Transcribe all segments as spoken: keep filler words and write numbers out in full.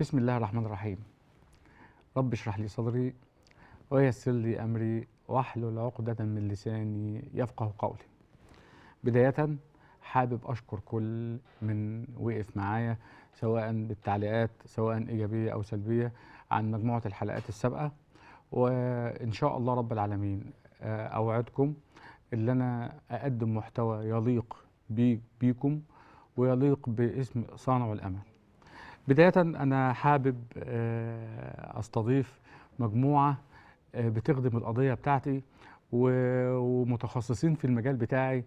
بسم الله الرحمن الرحيم. رب اشرح لي صدري ويسر لي أمري واحلل عقدة من لساني يفقه قولي. بداية حابب أشكر كل من وقف معايا سواء بالتعليقات سواء إيجابية أو سلبية عن مجموعة الحلقات السابقة، وإن شاء الله رب العالمين أوعدكم اللي أنا أقدم محتوى يليق بي بيكم ويليق باسم صانع الامل. بدايه انا حابب استضيف مجموعه بتخدم القضيه بتاعتي ومتخصصين في المجال بتاعي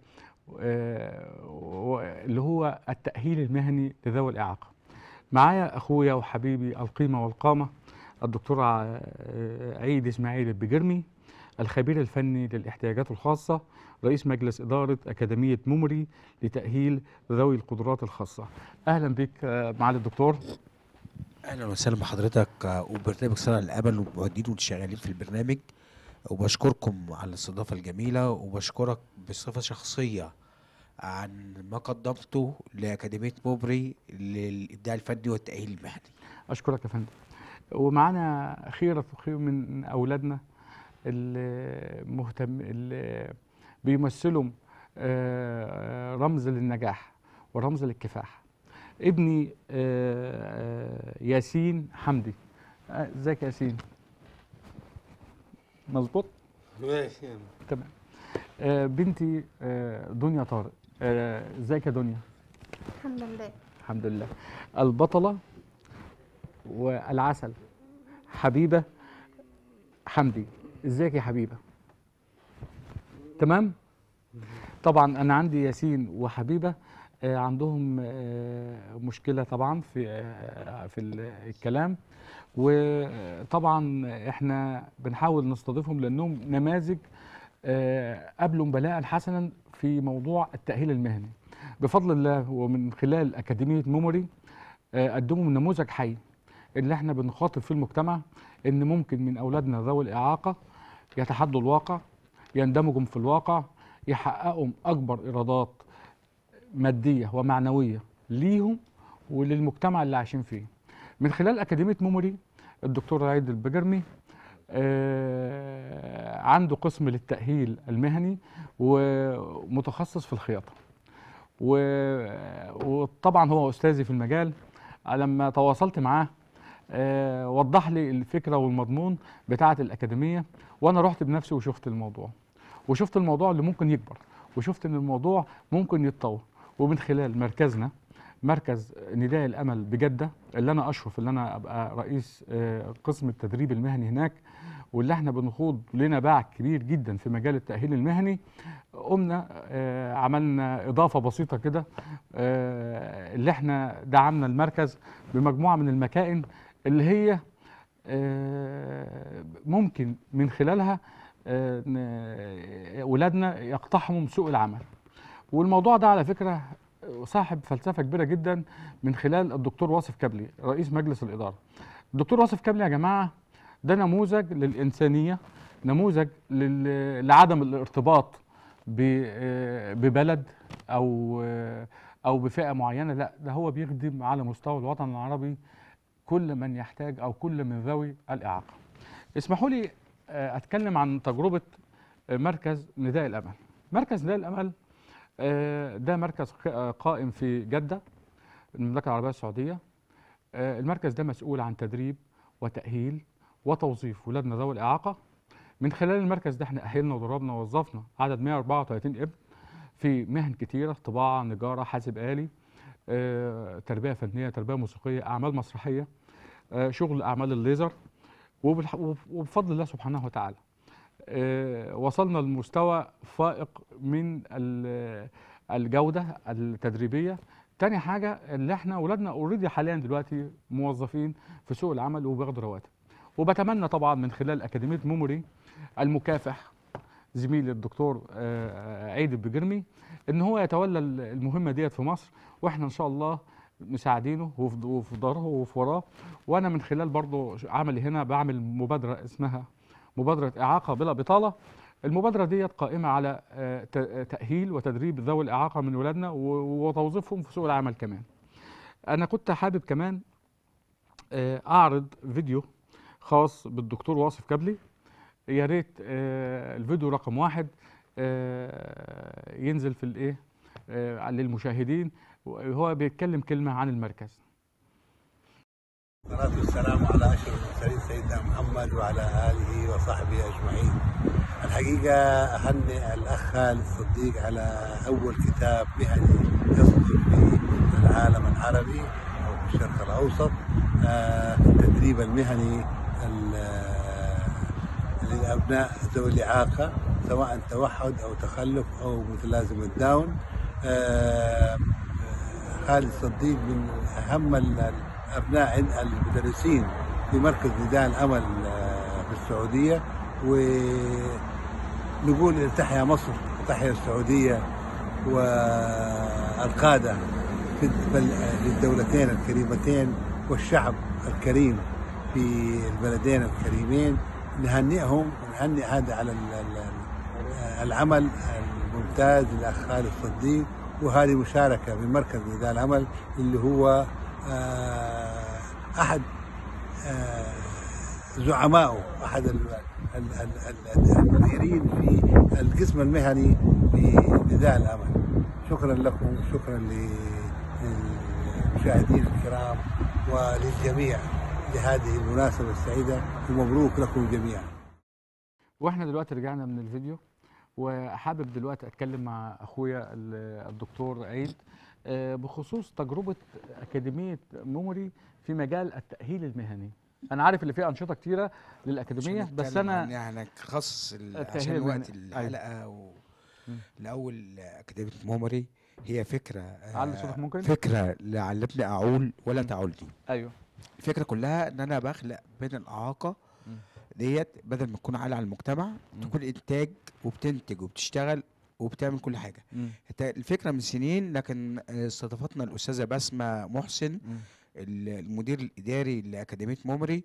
اللي هو التاهيل المهني لذوي الاعاقه. معايا اخويا وحبيبي القيمه والقامه الدكتور عيد اسماعيل البجرمي، الخبير الفني للاحتياجات الخاصة، رئيس مجلس إدارة أكاديمية ميموري لتأهيل ذوي القدرات الخاصة. أهلا بك معالي الدكتور. أهلا وسهلا بحضرتك وبرنامج صانع الأمل ومعدين والشغالين في البرنامج، وبشكركم على الاستضافة الجميلة، وبشكرك بصفة شخصية عن ما قدمته لأكاديمية ميموري للإبداع الفني والتأهيل المهني. أشكرك يا فندم. ومعنا خيرة وخير من أولادنا اللي مهتم اللي بيمثلوا رمز للنجاح ورمز للكفاح. ابني ياسين حمدى. ازيك يا ياسين؟ مظبوط؟ ماشي تمام. بنتي دنيا طارق. ازيك يا دنيا؟ الحمد لله. الحمد لله. البطلة والعسل حبيبه حمدى. ازيك يا حبيبه؟ تمام. طبعا انا عندي ياسين وحبيبه عندهم مشكله طبعا في في الكلام، وطبعا احنا بنحاول نستضيفهم لانهم نماذج قابلوا بلاء حسنا في موضوع التاهيل المهني. بفضل الله ومن خلال اكاديميه ميموري قدموا نموذج حي اللي احنا بنخاطب في المجتمع ان ممكن من اولادنا ذوي الاعاقه يتحدوا الواقع، يندمجوا في الواقع، يحققوا اكبر ايرادات ماديه ومعنويه ليهم وللمجتمع اللي عايشين فيه. من خلال اكاديميه ميموري الدكتور عيد البجرمي آه عنده قسم للتاهيل المهني ومتخصص في الخياطه، وطبعا هو استاذي في المجال. لما تواصلت معاه آه وضح لي الفكره والمضمون بتاعه الاكاديميه، وانا رحت بنفسي وشفت الموضوع وشفت الموضوع اللي ممكن يكبر، وشفت ان الموضوع ممكن يتطور. ومن خلال مركزنا مركز نداء الامل بجده اللي انا اشرف اللي انا ابقى رئيس آه قسم التدريب المهني هناك، واللي احنا بنخوض لنا باع كبير جدا في مجال التاهيل المهني، قمنا آه عملنا اضافه بسيطه كده آه اللي احنا دعمنا المركز بمجموعه من المكائن اللي هي ممكن من خلالها أولادنا يقتحموا سوق العمل. والموضوع ده على فكرة صاحب فلسفة كبيرة جدا من خلال الدكتور واصف كابلي رئيس مجلس الإدارة. الدكتور واصف كابلي يا جماعة ده نموذج للإنسانية، نموذج لعدم الارتباط ببلد أو أو بفئة معينة، لا ده هو بيخدم على مستوى الوطن العربي كل من يحتاج أو كل من ذوي الإعاقة. اسمحوا لي أتكلم عن تجربة مركز نداء الأمل. مركز نداء الأمل ده مركز قائم في جدة المملكة العربية السعودية. المركز ده مسؤول عن تدريب وتأهيل وتوظيف ولادنا ذوي الإعاقة. من خلال المركز ده احنا أهلنا ودربنا ووظفنا عدد مئة وأربعة وثلاثين ابن في مهن كتيرة، طباعة، نجارة، حاسب آلي، آه، تربية فنية، تربية موسيقية، أعمال مسرحية، آه، شغل أعمال الليزر. وبفضل الله سبحانه وتعالى آه، وصلنا لمستوى فائق من الجودة التدريبية. تاني حاجة اللي احنا ولادنا اوريدي حاليا دلوقتي موظفين في سوق العمل وبياخدوا رواتب. وبتمنى طبعا من خلال أكاديمية ميموري المكافح زميلي الدكتور عيد البجرمي ان هو يتولى المهمه ديت في مصر، واحنا ان شاء الله مساعدينه وفي ظهره وفي وراه. وانا من خلال برضه عملي هنا بعمل مبادره اسمها مبادره اعاقه بلا بطاله. المبادره ديت قائمه على تاهيل وتدريب ذوي الاعاقه من ولادنا وتوظيفهم في سوق العمل. كمان انا كنت حابب كمان اعرض فيديو خاص بالدكتور واصف كابلي. يا ريت الفيديو رقم واحد ينزل في الايه للمشاهدين، وهو بيتكلم كلمه عن المركز. والصلاة والسلام على أشرف المرسلين سيدنا محمد وعلى آله وصحبه أجمعين. الحقيقة أهنئ الأخ خالد الصديق على أول كتاب مهني يصدر في العالم العربي أو في الشرق الأوسط، التدريب المهني للأبناء ذوي الإعاقة سواء توحد أو تخلف أو متلازم الداون. خالد الصديق من أهم أبناء المدرسين في مركز نداء الأمل في السعودية، ونقول تحيا مصر وتحيا السعودية والقادة في الدولتين الكريمتين والشعب الكريم في البلدين الكريمين. نهنئهم ونهنئ هذا على العمل الممتاز للأخ خالد الصديق، وهذه مشاركة من مركز نداء الأمل اللي هو أحد زعمائه، أحد المديرين في القسم المهني بنداء الأمل. شكرا لكم، شكرا للمشاهدين الكرام وللجميع لهذه المناسبة السعيدة، ومبروك لكم جميعا. وإحنا دلوقتي رجعنا من الفيديو، وحابب دلوقتي أتكلم مع أخويا الدكتور عيد بخصوص تجربة أكاديمية ميموري في مجال التأهيل المهني. أنا عارف اللي فيها أنشطة كتيرة للأكاديمية، بس أنا يعني خصص عشان وقت الحلقة و... لأول أكاديمية ميموري هي فكرة على صوتك ممكن؟ فكرة لعلتني أعول ولا تعولني. أيوه، الفكرة كلها إن أنا بخلق بين الإعاقة ديت بدل ما تكون عالة على المجتمع تكون إنتاج وبتنتج وبتشتغل وبتعمل كل حاجه. مم. الفكره من سنين، لكن استضافتنا الاستاذه بسمه محسن مم. المدير الاداري لاكاديميه ميموري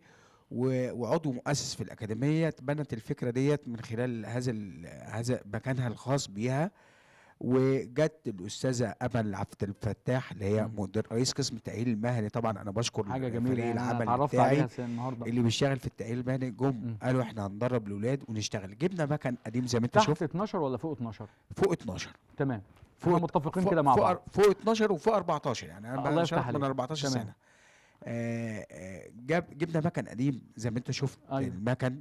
وعضو مؤسس في الاكاديميه، بنت الفكره ديت من خلال هذا هذا مكانها الخاص بيها. وجت الاستاذه أمل عفت الفتاح اللي هي مدير رئيس قسم التاهيل المهني. طبعا انا بشكر حاجه جميله العمل بتاعي اللي بيشتغل في التاهيل المهني. جم قالوا احنا هندرب الاولاد ونشتغل، جبنا مكان قديم زي ما انت شفت. تحت اتناشر ولا فوق اتناشر؟ فوق اتناشر. تمام، فوق متفقين كده مع بعض. فوق اتناشر وفوق اربعتاشر، يعني انا بشتغل من اربعتاشر سنه. آه جاب جبنا مكان قديم زي ما انت شفت. أيوه. المكان،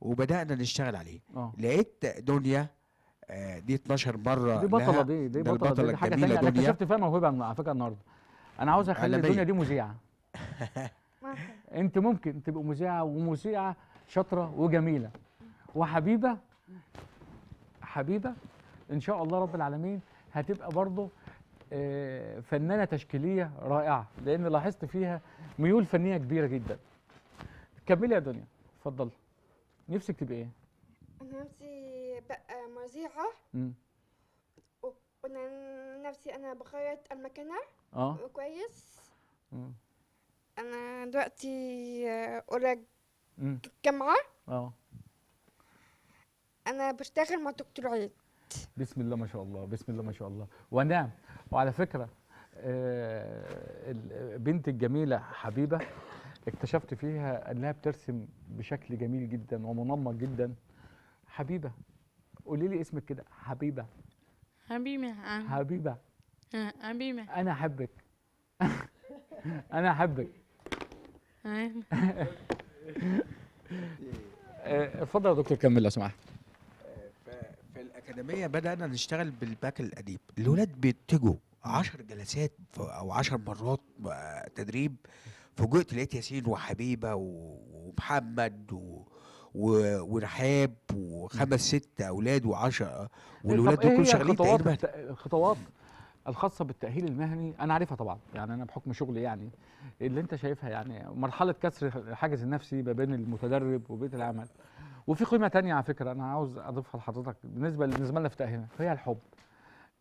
وبدانا نشتغل عليه. أوه. لقيت دنيا دي اتناشر مره، دي بطله، دي دي بطله، دي, دي حاجه ثانيه. انا اكتشفت فيها موهبه على فكره النهارده. انا عاوز اخلي الدنيا دي مذيعه. انت ممكن تبقى مذيعه، ومذيعه شاطره وجميله وحبيبه حبيبه ان شاء الله رب العالمين. هتبقى برضه فنانه تشكيليه رائعه، لان لاحظت فيها ميول فنيه كبيره جدا. كملي يا دنيا، اتفضلي. نفسك تبقى ايه؟ انا نفسي بقى مذيعة، وانا نفسي انا بخيط المكنة. اه كويس. مم. انا دلوقتي اولى الجامعة. اه انا بشتغل مع دكتور عيد. بسم الله ما شاء الله، بسم الله ما شاء الله. ونعم. وعلى فكرة البنت الجميلة حبيبة اكتشفت فيها انها بترسم بشكل جميل جدا ومنمق جدا. حبيبة، قولي لي اسمك كده. حبيبه حبيبه حبيبه حبيبه انا احبك. انا احبك. اتفضل يا دكتور كمل لو سمحت. في الاكاديميه بدانا نشتغل بالباك القديم. الاولاد بيتجوا عشر جلسات او عشر مرات تدريب. فوجئت لقيت ياسين وحبيبه ومحمد و ورحاب وخمس ست اولاد وعشرة، والولاد دول كلهم شغالين تقريبا. الخطوات الخاصه بالتاهيل المهني انا عارفها طبعا، يعني انا بحكم شغلي يعني اللي انت شايفها، يعني مرحله كسر الحاجز النفسي ما بين المتدرب وبيت العمل. وفي قيمه ثانيه على فكره انا عاوز اضيفها لحضرتك بالنسبه بالنسبه لنا في تاهيلنا، فهي الحب.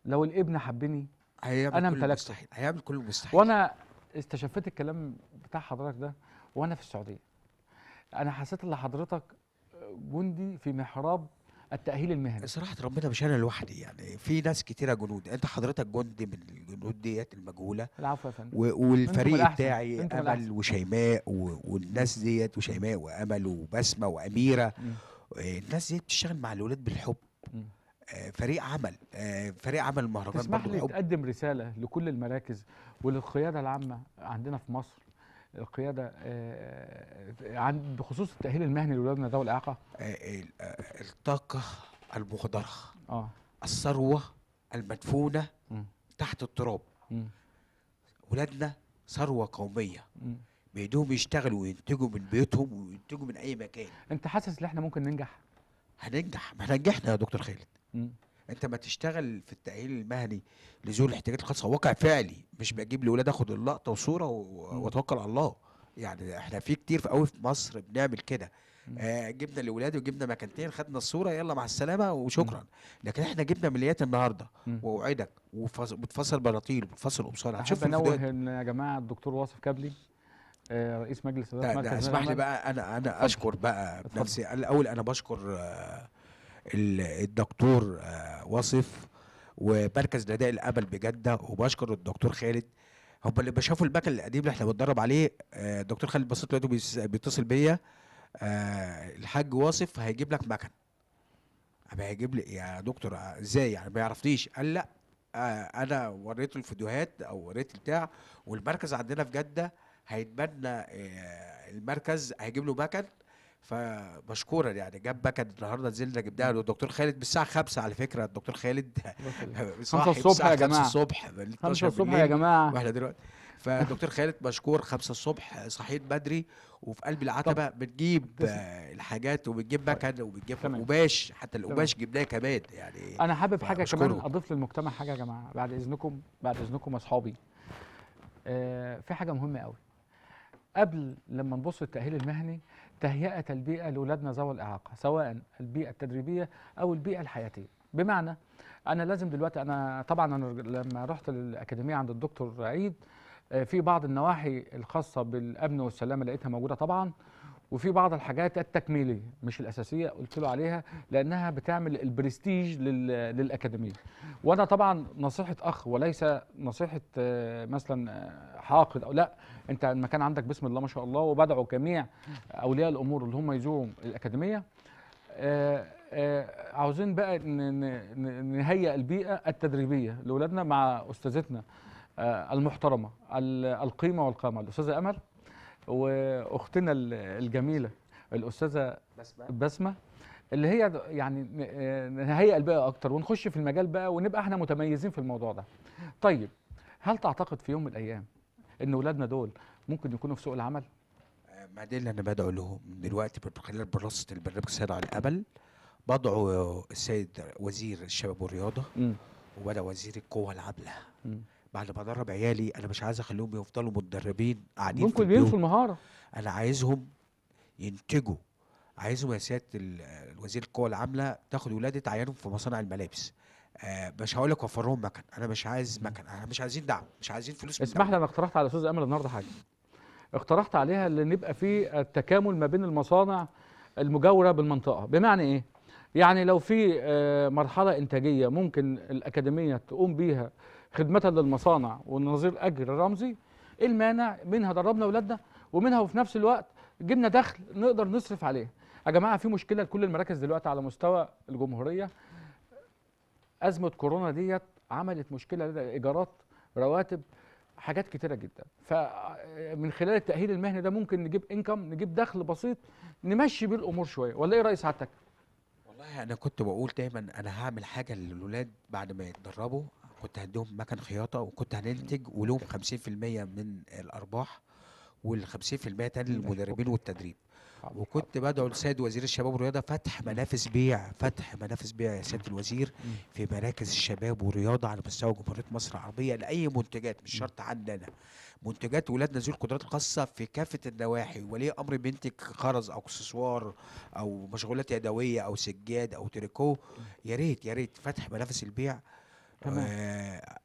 لو الابن حبني انا امتلكته، هيعمل كل المستحيل. وانا استشفيت الكلام بتاع حضرتك ده وانا في السعوديه. انا حسيت ان حضرتك جندي في محراب التأهيل المهني. صراحة ربنا مش انا لوحدي، يعني في ناس كتيرة جنود، انت حضرتك جندي من الجنود ديت المجهولة. العفو يا فندم. والفريق بتاعي امل وشيماء والناس ديت، وشيماء وامل وبسمة واميره، الناس ديت بتشتغل مع الولاد بالحب. م. فريق عمل، فريق عمل مهرجان. تسمح لي تقدم رسالة لكل المراكز وللقيادة العامة عندنا في مصر، القيادة عن بخصوص التأهيل المهني لولادنا ذوي الإعاقة؟ الطاقة المخضرة، اه الثروة المدفونة م. تحت التراب. م. ولادنا ثروة قومية، م. بإيديهم يشتغلوا وينتجوا من بيوتهم وينتجوا من أي مكان. أنت حاسس إن إحنا ممكن ننجح؟ هننجح، ما إحنا نجحنا يا دكتور خالد. م. انت ما تشتغل في التأهيل المهني لذوي الاحتياجات الخاصه واقع فعلي، مش بجيب لولاد اخد اللقطه وصوره واتوكل على الله. يعني احنا في كتير في قوي في مصر بنعمل كده، آه جبنا الولاد وجبنا مكانتين، خدنا الصوره، يلا مع السلامه وشكرا. لكن احنا جبنا مليات النهارده، واوعدك وبتفصل بلاطيل وبتفصل قمصان. هتشوف ان يا جماعه الدكتور واصف كابلي رئيس مجلس اداره مركز نداء الأمل، اسمح لي بقى انا انا اشكر بقى بنفسي الاول. انا بشكر آه الدكتور واصف ومركز نداء الأمل بجدة، وبشكر الدكتور خالد، هم اللي بشافوا المكان القديم اللي احنا بنتدرب عليه. الدكتور خالد بصيت دلوقتي بيتصل بيا، الحاج واصف هيجيب لك مكن. أما هيجيب لي يا دكتور ازاي يعني ما يعرفنيش؟ قال لا انا وريته الفيديوهات او وريت البتاع، والمركز عندنا في جدة هيتبنى المركز هيجيب له مكن. فمشكورا يعني جاب مكن النهارده، نزلنا جبناها للدكتور خالد بالساعه خمسة على فكره. الدكتور خالد خمسة الصبح يا جماعه، خمسة الصبح خمسة الصبح يا جماعه، واحنا دلوقتي فالدكتور خالد مشكور خمسة الصبح صحيت بدري وفي قلب العتبه بتجيب الحاجات وبتجيب مكن وبتجيب قماش، حتى القماش جبناه كمان. يعني انا حابب حاجه كمان اضيف للمجتمع حاجه يا جماعه بعد اذنكم، بعد اذنكم يا اصحابي. آه في حاجه مهمه قوي قبل لما نبص للتأهيل المهني، تهيئة البيئة لأولادنا ذوي الإعاقة، سواء البيئة التدريبية أو البيئة الحياتية. بمعنى أنا لازم دلوقتي، أنا طبعا أنا لما رحت للأكاديمية عند الدكتور عيد، في بعض النواحي الخاصة بالأمن والسلامة لقيتها موجودة طبعا، وفي بعض الحاجات التكميلية مش الأساسية قلت له عليها لأنها بتعمل البرستيج للأكاديمية. وأنا طبعا نصيحة أخ وليس نصيحة مثلا حاقد أو لا، أنت المكان عندك بسم الله ما شاء الله، وبدعو جميع أولياء الأمور اللي هم يزوروا الأكاديمية. عاوزين بقى نهيئ البيئة التدريبية لأولادنا مع أستاذتنا المحترمة القيمة والقامة الأستاذة أمل، واختنا الجميله الاستاذه بسمه، اللي هي يعني نهيئ البيئه اكتر ونخش في المجال بقى ونبقى احنا متميزين في الموضوع ده. طيب هل تعتقد في يوم من الايام ان اولادنا دول ممكن يكونوا في سوق العمل؟ ما دي اللي انا بدعو لهم دلوقتي من خلال براسه البرنامج صانع الامل. بدعو السيد وزير الشباب والرياضه، وبدا وزير القوى العامله. بعد ما ادرب عيالي انا مش عايز اخليهم يفضلوا متدربين قاعدين ممكن ينسوا المهاره، انا عايزهم ينتجوا. عايزهم يا سياده الوزير القوى العامله تاخد ولادي تعينهم في مصانع الملابس. آه مش هقول لك وفر لهم مكن، انا مش عايز مكن، انا مش عايزين دعم، مش عايزين فلوس. اسمح لي انا اقترحت على الاستاذه امل النهارده حاجه، اقترحت عليها اللي نبقى في التكامل ما بين المصانع المجاوره بالمنطقه. بمعنى ايه؟ يعني لو في آه مرحله انتاجيه ممكن الاكاديميه تقوم بيها خدمة للمصانع ونظير أجر رمزي، إيه المانع؟ منها دربنا أولادنا ومنها وفي نفس الوقت جبنا دخل نقدر نصرف عليه. يا جماعة في مشكلة لكل المراكز دلوقتي على مستوى الجمهورية، أزمة كورونا ديت عملت مشكلة لدى إيجارات، رواتب، حاجات كتيرة جدا. فمن خلال التأهيل المهني ده ممكن نجيب إنكم، نجيب دخل بسيط نمشي بيه الأمور شوية، ولا إيه رأي سعادتك؟ والله أنا كنت بقول دايما أنا هعمل حاجة للولاد بعد ما يتدربوا، كنت هديهم مكن خياطه وكنت هننتج ولهم خمسين في المية من الارباح والخمسين في المية تاني للمدربين والتدريب. وكنت بدعو لسيد وزير الشباب والرياضه فتح منافذ بيع، فتح منافذ بيع يا سياده الوزير في مراكز الشباب والرياضه على مستوى جمهوريه مصر العربيه لاي منتجات، مش شرط عندنا منتجات ولادنا ذوي القدرات الخاصه في كافه النواحي. ولي امر بينتج خرز او اكسسوار او مشغولات يدويه او سجاد او تريكو، يا ريت يا ريت فتح منافذ البيع. آه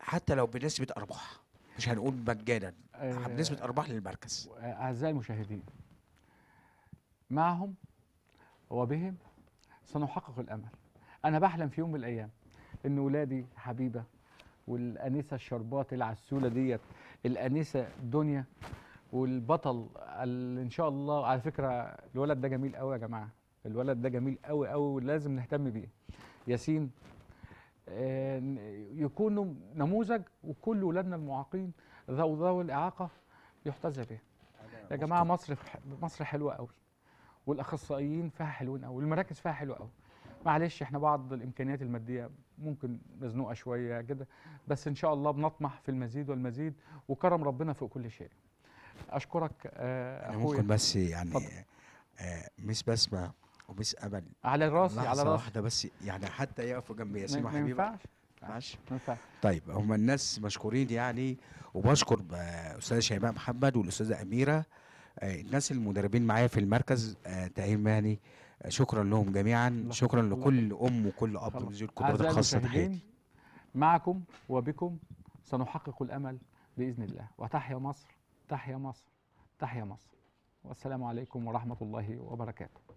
حتى لو بنسبة أرباح، مش هنقول مجانا، آه بنسبة أرباح للمركز. أعزائي المشاهدين، معهم وبهم سنحقق الأمل. أنا بحلم في يوم من الأيام إن ولادي حبيبة والأنسة الشربات اللي على السولة ديت، الأنسة دنيا، والبطل اللي إن شاء الله، على فكرة الولد ده جميل قوي يا جماعة، الولد ده جميل قوي قوي ولازم نهتم بيه، ياسين، يكونوا نموذج، وكل ولادنا المعاقين ذو ذوي الإعاقة يحتذى به. يا جماعة مصر مصر حلوة قوي، والأخصائيين فيها حلوين قوي، والمراكز فيها حلوة قوي. معلش احنا بعض الامكانيات الماديه ممكن مزنوقه شويه كده، بس ان شاء الله بنطمح في المزيد والمزيد، وكرم ربنا فوق كل شيء. اشكرك آه اخويا. ممكن بس يعني آه مش بسمه ومش امل على راسي، على راسي واحده بس، يعني حتى يقفوا جنب ياسين وحبيبه ما ينفعش. طيب هم الناس مشكورين يعني، وبشكر الاستاذه شيماء محمد والاستاذه اميره، آه الناس المدربين معايا في المركز آه تعيين مهني، شكرا لهم جميعا، شكرا لكل ام وكل اب بذل القدرات الخاصه بحياتي. معكم وبكم سنحقق الامل باذن الله، وتحيا مصر، تحيا مصر، تحيا مصر، والسلام عليكم ورحمه الله وبركاته.